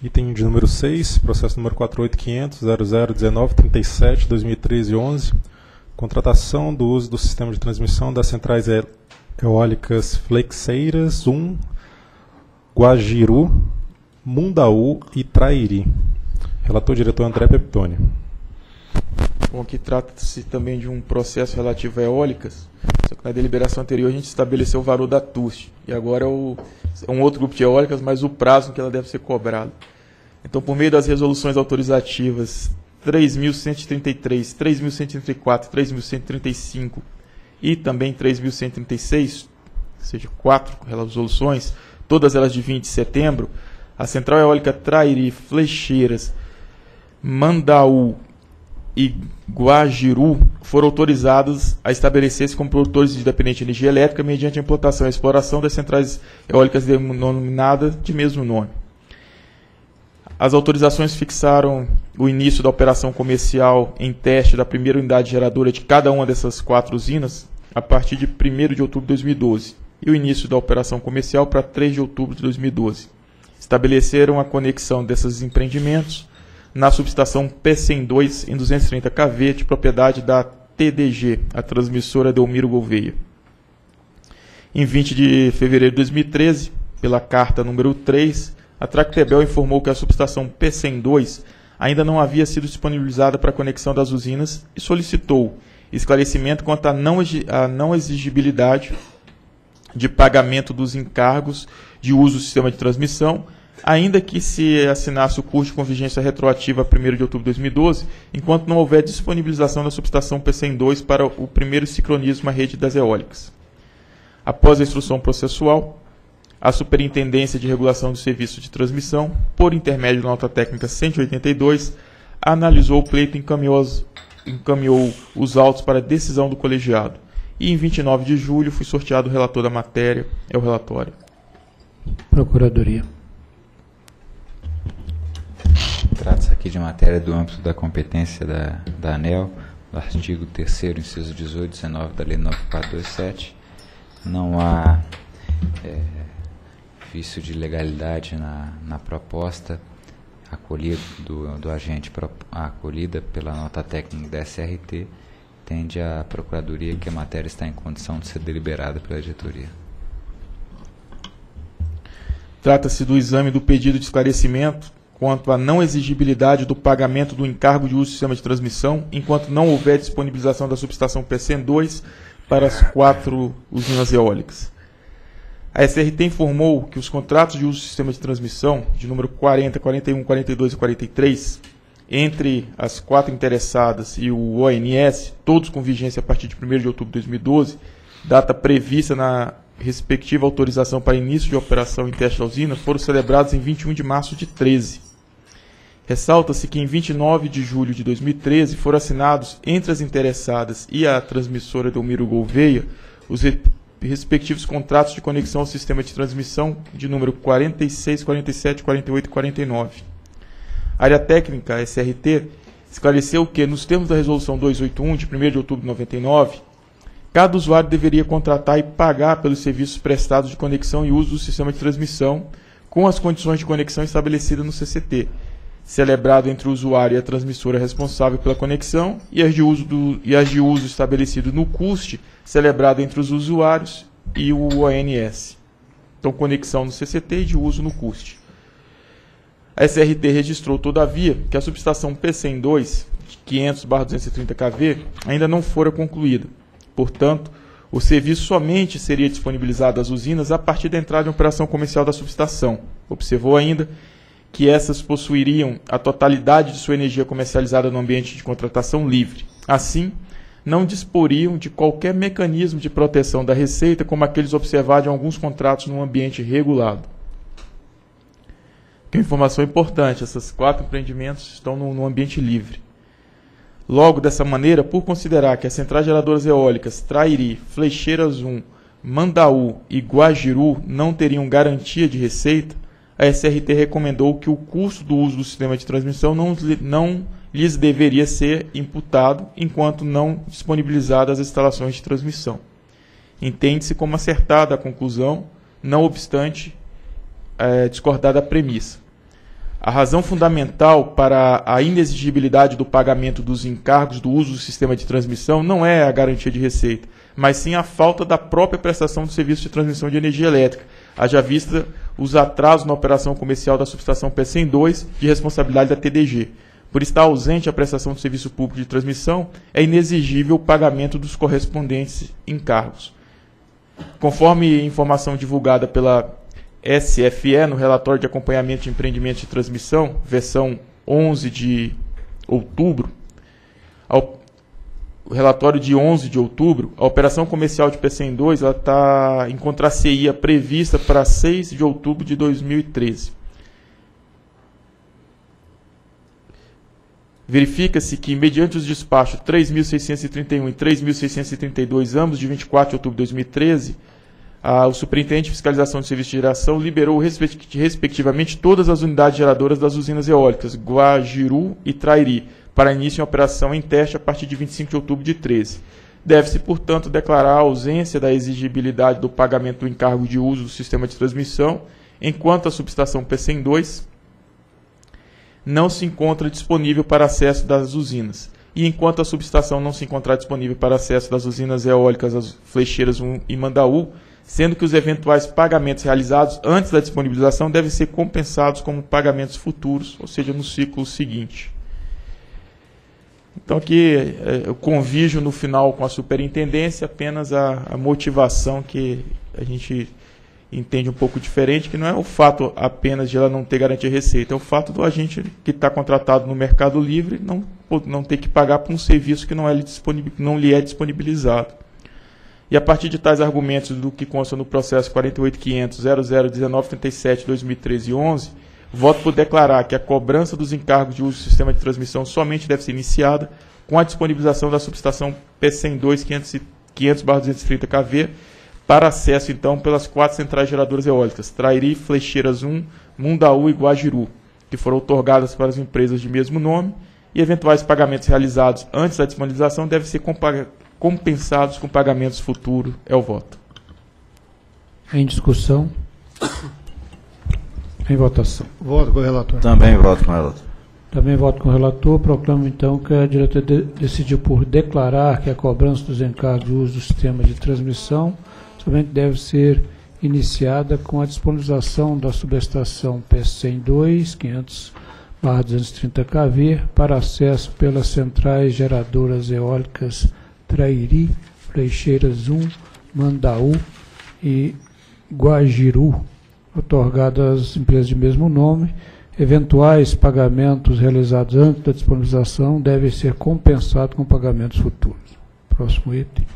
Item de número 6, processo número 48.500.0019.37.2013.11, contratação do uso do sistema de transmissão das Centrais Eólicas Fleixeiras I, Guajirú, Mundaú e Trairí. Relator diretor André Pepitone. Bom, aqui trata-se também de um processo relativo a eólicas, só que na deliberação anterior a gente estabeleceu o valor da TUSC, e agora é um outro grupo de eólicas, mas o prazo em que ela deve ser cobrada. Então, por meio das resoluções autorizativas 3.133, 3.134, 3.135 e também 3.136, ou seja, 4 resoluções, todas elas de 20 de setembro, a Central Eólica Trairí, Fleixeiras, Mundaú e Guajirú foram autorizados a estabelecer-se como produtores de dependente de energia elétrica mediante a implantação e exploração das centrais eólicas denominadas de mesmo nome. As autorizações fixaram o início da operação comercial em teste da primeira unidade geradora de cada uma dessas 4 usinas a partir de 1º de outubro de 2012 e o início da operação comercial para 3 de outubro de 2012. Estabeleceram a conexão desses empreendimentos na subestação P102 em 230 kV, de propriedade da TDG, a transmissora Delmiro Gouveia. Em 20 de fevereiro de 2013, pela carta número 3, a Tractebel informou que a subestação P102 ainda não havia sido disponibilizada para a conexão das usinas e solicitou esclarecimento quanto à não exigibilidade de pagamento dos encargos de uso do sistema de transmissão, ainda que se assinasse o CUST com vigência retroativa a 1º de outubro de 2012, enquanto não houver disponibilização da subestação PC2 para o primeiro sincronismo à rede das eólicas. Após a instrução processual, a Superintendência de Regulação do Serviço de Transmissão, por intermédio da Nota Técnica 182, analisou o pleito e encaminhou os autos para a decisão do colegiado. E em 29 de julho foi sorteado o relator da matéria, é o relatório. Procuradoria. Trata-se aqui de matéria do âmbito da competência da ANEEL, do artigo 3º, inciso 18 e 19 da Lei 9427. Não há vício de legalidade na proposta acolhida do agente, acolhida pela nota técnica da SRT. Entende a Procuradoria que a matéria está em condição de ser deliberada pela diretoria. Trata-se do exame do pedido de esclarecimento quanto à não exigibilidade do pagamento do encargo de uso do sistema de transmissão, enquanto não houver disponibilização da subestação PCN2 para as 4 usinas eólicas. A SRT informou que os contratos de uso do sistema de transmissão, de número 40, 41, 42 e 43, entre as 4 interessadas e o ONS, todos com vigência a partir de 1º de outubro de 2012, data prevista na respectiva autorização para início de operação em teste da usina, foram celebrados em 21 de março de 13. Ressalta-se que em 29 de julho de 2013 foram assinados entre as interessadas e a transmissora Delmiro Gouveia os respectivos contratos de conexão ao sistema de transmissão de número 46, 47, 48 e 49. A área técnica, a SRT, esclareceu que, nos termos da Resolução 281, de 1º de outubro de 99, cada usuário deveria contratar e pagar pelos serviços prestados de conexão e uso do sistema de transmissão com as condições de conexão estabelecidas no CCT, celebrado entre o usuário e a transmissora responsável pela conexão, e as de uso estabelecido no CUST, celebrado entre os usuários e o ONS. Então, conexão no CCT e de uso no CUST. A SRT registrou, todavia, que a subestação PCN2, 500/230 kV, ainda não fora concluída. Portanto, o serviço somente seria disponibilizado às usinas a partir da entrada em operação comercial da subestação. Observou ainda que essas possuiriam a totalidade de sua energia comercializada no ambiente de contratação livre. Assim, não disporiam de qualquer mecanismo de proteção da receita, como aqueles observados em alguns contratos no ambiente regulado. Que informação importante, esses 4 empreendimentos estão no ambiente livre. Logo, dessa maneira, por considerar que as centrais geradoras eólicas Trairí, Fleixeiras I, Mundaú e Guajirú não teriam garantia de receita, a SRT recomendou que o custo do uso do sistema de transmissão não lhes deveria ser imputado enquanto não disponibilizadas as instalações de transmissão. Entende-se como acertada a conclusão, não obstante discordar da premissa. A razão fundamental para a inexigibilidade do pagamento dos encargos do uso do sistema de transmissão não é a garantia de receita, mas sim a falta da própria prestação do serviço de transmissão de energia elétrica, haja vista os atrasos na operação comercial da subestação P102 de responsabilidade da TDG. Por estar ausente a prestação do serviço público de transmissão, é inexigível o pagamento dos correspondentes encargos. Conforme informação divulgada pela SFE no relatório de acompanhamento de empreendimentos de transmissão, versão 11 de outubro, o relatório de 11 de outubro, a operação comercial de P102 ela está em contraceia prevista para 6 de outubro de 2013. Verifica-se que, mediante os despachos 3.631 e 3.632, ambos de 24 de outubro de 2013, o Superintendente de Fiscalização de Serviço de Geração liberou, respectivamente, todas as unidades geradoras das usinas eólicas, Guajirú e Trairí, para início em operação em teste a partir de 25 de outubro de 2013. Deve-se, portanto, declarar a ausência da exigibilidade do pagamento do encargo de uso do sistema de transmissão, enquanto a subestação P102 não se encontra disponível para acesso das usinas. E enquanto a subestação não se encontrar disponível para acesso das usinas eólicas, as Fleixeiras I e Mundaú, sendo que os eventuais pagamentos realizados antes da disponibilização devem ser compensados como pagamentos futuros, ou seja, no ciclo seguinte. Então aqui eu convijo no final com a superintendência apenas a motivação que a gente entende um pouco diferente, que não é o fato apenas de ela não ter garantia de receita, é o fato do agente que está contratado no Mercado Livre não ter que pagar por um serviço que não lhe é disponibilizado. E a partir de tais argumentos do que consta no processo 48.500.001937/2013-11, voto por declarar que a cobrança dos encargos de uso do sistema de transmissão somente deve ser iniciada com a disponibilização da subestação P102.500/230 kV, para acesso, então, pelas 4 centrais geradoras eólicas, Trairí, Fleixeiras I, Mundaú e Guajirú, que foram outorgadas para as empresas de mesmo nome, e eventuais pagamentos realizados antes da disponibilização devem ser compensados com pagamentos futuros. É o voto. Em discussão. Em votação. Voto com o relator. Também voto com o relator. Também voto com o relator. Proclamo, então, que a diretoria decidiu por declarar que a cobrança dos encargos de uso do sistema de transmissão deve ser iniciada com a disponibilização da subestação P102.500/230 kV para acesso pelas centrais geradoras eólicas Trairí, Fleixeiras I, Mundaú e Guajirú, outorgadas às empresas de mesmo nome. Eventuais pagamentos realizados antes da disponibilização devem ser compensados com pagamentos futuros. Próximo item.